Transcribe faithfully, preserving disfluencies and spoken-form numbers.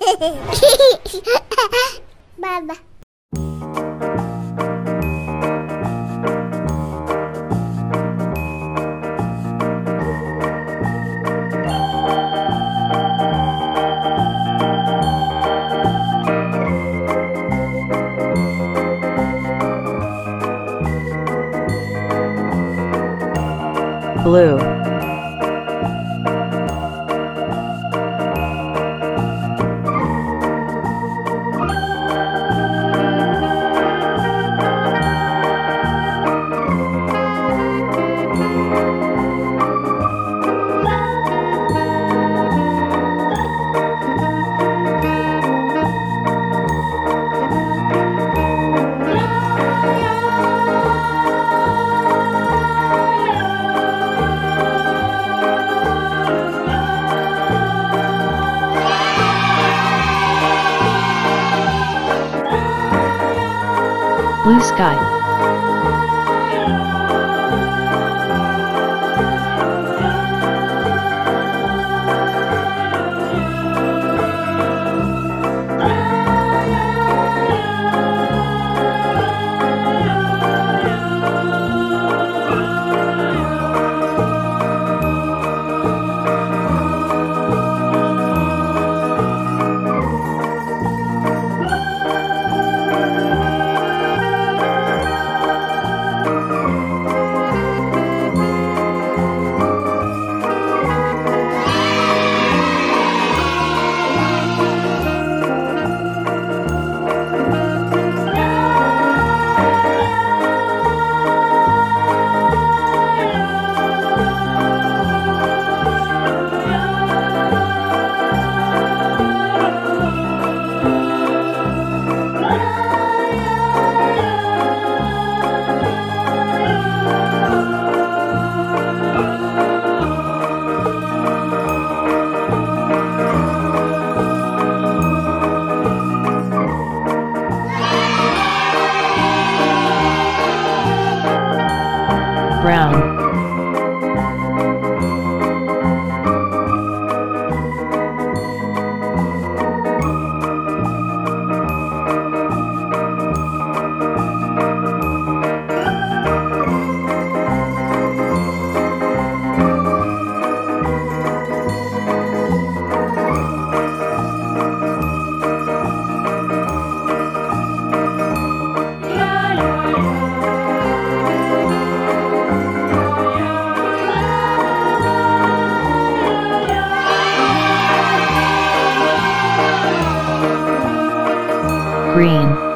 Bye bye. Blue, blue sky, brown, green,